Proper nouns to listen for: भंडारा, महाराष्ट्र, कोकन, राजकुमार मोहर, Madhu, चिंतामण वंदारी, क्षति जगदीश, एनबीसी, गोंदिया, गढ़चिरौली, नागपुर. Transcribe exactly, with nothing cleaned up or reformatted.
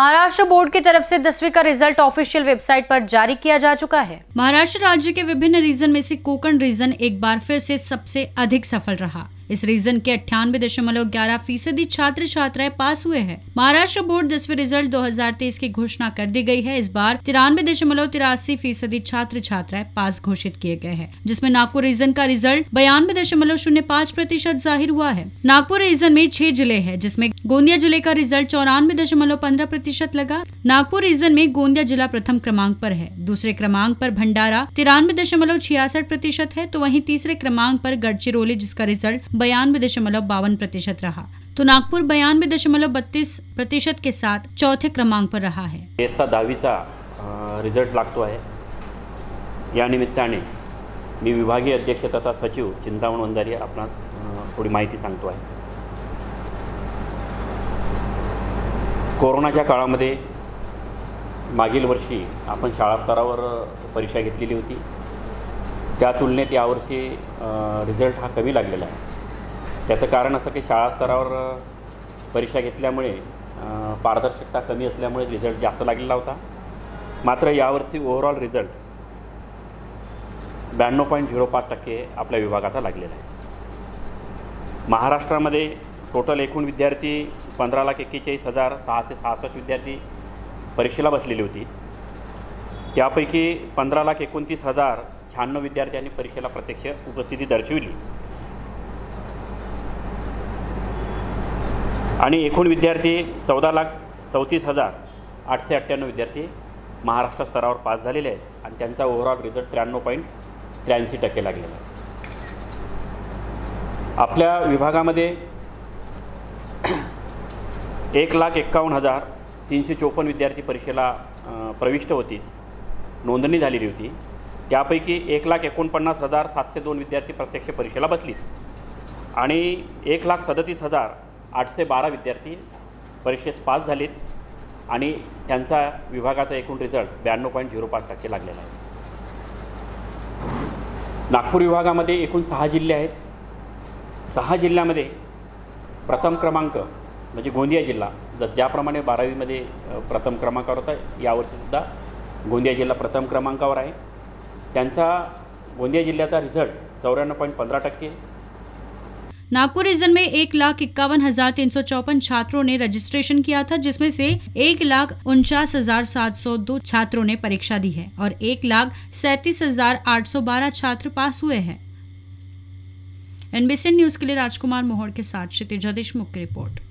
महाराष्ट्र board की तरफ से दसवीं का रिजल्ट ऑफिशियल वेबसाइट पर जारी किया जा चुका है। महाराष्ट्र राज्य के विभिन्न रीजन में से कोकन रीजन एक बार फिर से सबसे अधिक सफल रहा। इस रीजन के अट्ठानवे दशमलव ग्यारह फीसदी छात्र छात्राएं पास हुए हैं। महाराष्ट्र बोर्ड दसवीं रिजल्ट दो हज़ार तेईस की घोषणा कर दी गई है। इस बार तिरानवे दशमलव तिरासी फीसदी छात्र छात्राएं पास घोषित किए गए हैं, जिसमें नागपुर रीजन का रिजल्ट बयानवे दशमलव शून्य पाँच प्रतिशत जाहिर हुआ है। नागपुर रीजन में छह जिले हैं, जिसमें गोंदिया जिले का रिजल्ट चौरानवे दशमलव पंद्रह प्रतिशत लगा। नागपुर रीजन में गोंदिया जिला प्रथम क्रमांक पर है। दूसरे क्रमांक पर भंडारा तिरानवे दशमलव छियासठ प्रतिशत है, तो वहीं तीसरे क्रमांक पर गढ़चिरौली जिसका रिजल्ट बयानवे दशमलव बावन प्रतिशत रहा, तो नागपुर बयानवे दशमलव बत्तीस प्रतिशत के साथ चौथे क्रमांक पर रहा है। इयत्ता दहावीचा रिजल्ट लागतो आहे। या निमित्ताने मी विभागीय अध्यक्ष तथा सचिव चिंतामण वंदारी आपणास थोडी माहिती सांगतो आहे। कोरोनाच्या काळामध्ये मागील वर्षी आपण शाळा स्तरावर परीक्षा घेतलेली होती, त्या तुलनेत यावर्षी रिजल्ट हा कमी लागलेला आहे। त्याचं कारण असं की शाळा स्तरावर परीक्षा घेतल्यामुळे पारदर्शकता कमी असल्यामुळे रिजल्ट जास्त लागलेला होता। मात्र यावर्षी ओव्हरऑल रिजल्ट ब्याण्णव पॉईंट झिरो पाच टक्के आपल्या विभागाचा लागलेला आहे। महाराष्ट्रामध्ये टोटल एकूण विद्यार्थी पंधरा लाख एक्केचाळीस हजार सहाशे सहासष्ट विद्यार्थी परीक्षेला बसलेली होती। त्यापैकी पंधरा लाख एकोणतीस हजार शहाण्णव विद्यार्थ्यांनी परीक्षेला प्रत्यक्ष उपस्थिती दर्शविली आणि एकूण विद्यार्थी चौदा लाख चौतीस हजार आठशे अठ्ठ्याण्णव विद्यार्थी महाराष्ट्र स्तरावर पास झालेले आहेत आणि त्यांचा ओव्हरऑल रिजल्ट त्र्याण्णव पॉईंट त्र्याऐंशी टक्के लागलेला आहे। आपल्या विभागामध्ये एक लाख एक्कावन्न हजार तीनशे चौपन्न विद्यार्थी परीक्षेला प्रविष्ट होती, नोंदणी झालेली होती। त्यापैकी एक लाख एकोणपन्नास हजार सातशे दोन विद्यार्थी प्रत्यक्ष परीक्षेला बसली आणि एक लाख सदतीस हजार आठशे बारा विद्यार्थी परीक्षेस पास झालेत आणि त्यांचा विभागाचा एकूण रिजल्ट ब्याण्णव पॉईंट झिरो पाच टक्के लागलेला आहे। नागपूर विभागामध्ये एकूण सहा जिल्हे आहेत। सहा जिल्ह्यामध्ये प्रथम क्रमांक म्हणजे गोंदिया जिल्हा, ज ज्याप्रमाणे बारावीमध्ये प्रथम क्रमांकावर होता, यावर्षीसुद्धा गोंदिया जिल्हा प्रथम क्रमांकावर आहे। त्यांचा गोंदिया जिल्ह्याचा रिझल्ट चौऱ्याण्णव पॉईंट पंधरा टक्के। नागपुर रीजन में एक लाख इक्यावन हजार तीन सौ चौपन छात्रों ने रजिस्ट्रेशन किया था, जिसमें से एक लाख उनचास हजार सात सौ दो छात्रों ने परीक्षा दी है और एक लाख सैंतीस हजार आठ सौ बारह छात्र पास हुए हैं। एनबीसी न्यूज के लिए राजकुमार मोहर के साथ क्षति जगदीश मुख्य रिपोर्ट।